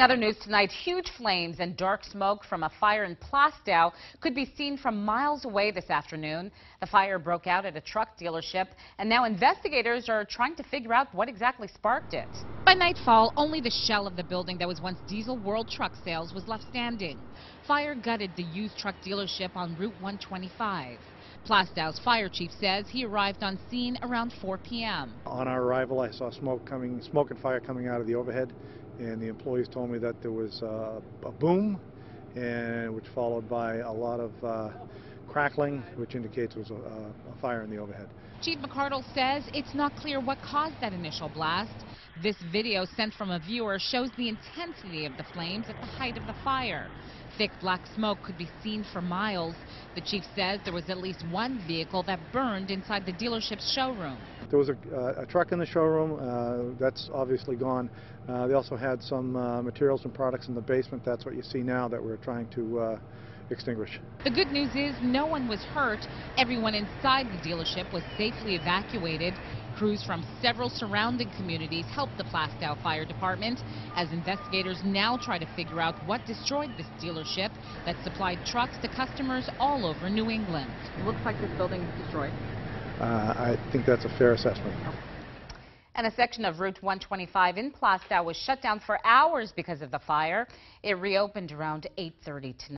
Other news tonight, huge flames and dark smoke from a fire in Plaistow could be seen from miles away this afternoon. The fire broke out at a truck dealership, and now investigators are trying to figure out what exactly sparked it. By nightfall, only the shell of the building that was once Diesel World Truck Sales was left standing. Fire gutted the used truck dealership on Route 125. Plaistow's fire chief says he arrived on scene around 4 p.m. On our arrival, I saw smoke and fire coming out of the overhead, and the employees told me that there was a boom, and which followed by a lot of crackling, which indicates it was a fire in the overhead. Chief McCardle says it's not clear what caused that initial blast. This video sent from a viewer shows the intensity of the flames at the height of the fire. Thick black smoke could be seen for miles. The chief says there was at least one vehicle that burned inside the dealership's showroom. There was a truck in the showroom. That's obviously gone. They also had some materials and products in the basement. That's what you see now that we're trying to extinguish. The good news is no one was hurt. Everyone inside the dealership was safely evacuated. Crews from several surrounding communities helped the Plaistow Fire Department as investigators now try to figure out what destroyed this dealership that supplied trucks to customers all over New England. It looks like this building was destroyed. I think that's a fair assessment. And a section of Route 125 in Plaistow was shut down for hours because of the fire. It reopened around 8:30 tonight.